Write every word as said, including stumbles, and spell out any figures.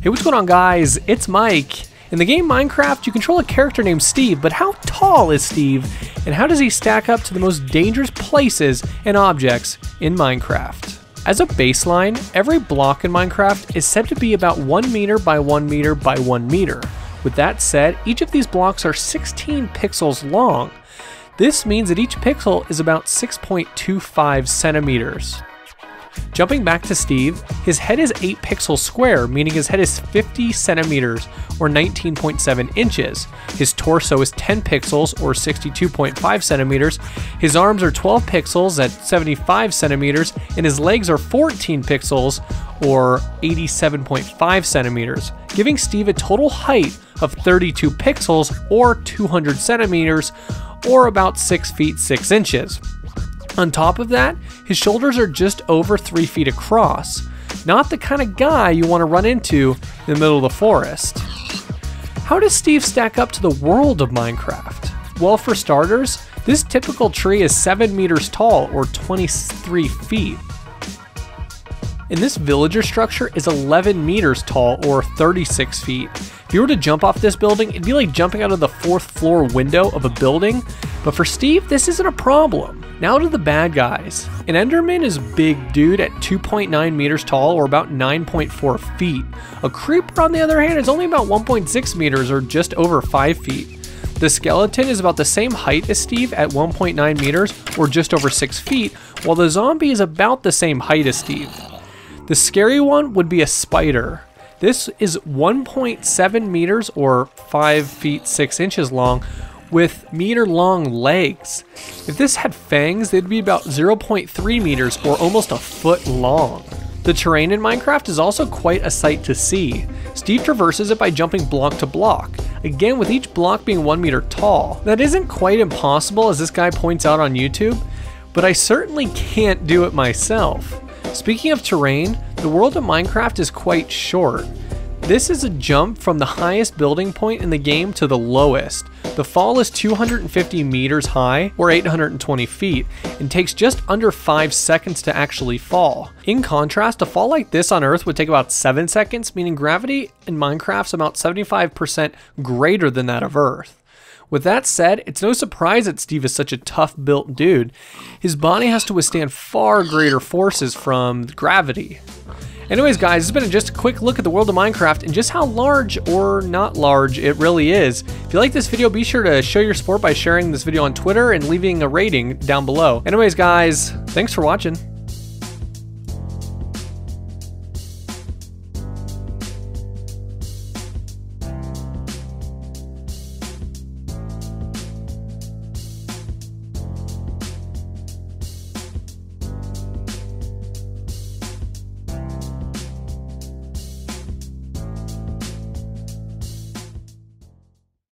Hey, what's going on, guys? It's Mike. In the game Minecraft, you control a character named Steve, but how tall is Steve, and how does he stack up to the most dangerous places and objects in Minecraft? As a baseline, every block in Minecraft is said to be about one meter by one meter by one meter. With that said, each of these blocks are sixteen pixels long. This means that each pixel is about six point two five centimeters. Jumping back to Steve, his head is eight pixels square, meaning his head is fifty centimeters or nineteen point seven inches. His torso is ten pixels or sixty-two point five centimeters. His arms are twelve pixels at seventy-five centimeters, and his legs are fourteen pixels or eighty-seven point five centimeters, giving Steve a total height of thirty-two pixels or two hundred centimeters or about six feet six inches. On top of that, his shoulders are just over three feet across. Not the kind of guy you want to run into in the middle of the forest. How does Steve stack up to the world of Minecraft? Well, for starters, this typical tree is seven meters tall or twenty-three feet. And this villager structure is eleven meters tall or thirty-six feet. If you were to jump off this building, it'd be like jumping out of the fourth floor window of a building. But for Steve, this isn't a problem. Now to the bad guys. An Enderman is big dude at two point nine meters tall or about nine point four feet. A creeper, on the other hand, is only about one point six meters or just over five feet. The skeleton is about the same height as Steve at one point nine meters or just over six feet, while the zombie is about the same height as Steve. The scary one would be a spider. This is one point seven meters or five feet six inches long with meter long legs. If this had fangs, they'd be about zero point three meters or almost a foot long. The terrain in Minecraft is also quite a sight to see. Steve traverses it by jumping block to block, again with each block being one meter tall. That isn't quite impossible, as this guy points out on YouTube, but I certainly can't do it myself. Speaking of terrain, the world of Minecraft is quite short. This is a jump from the highest building point in the game to the lowest. The fall is two hundred fifty meters high or eight hundred twenty feet and takes just under five seconds to actually fall. In contrast, a fall like this on Earth would take about seven seconds, meaning gravity in Minecraft's about seventy-five percent greater than that of Earth. With that said, it's no surprise that Steve is such a tough-built dude. His body has to withstand far greater forces from gravity. Anyways, guys, it's been just a quick look at the world of Minecraft and just how large or not large it really is. If you like this video, be sure to show your support by sharing this video on Twitter and leaving a rating down below. Anyways, guys, thanks for watching.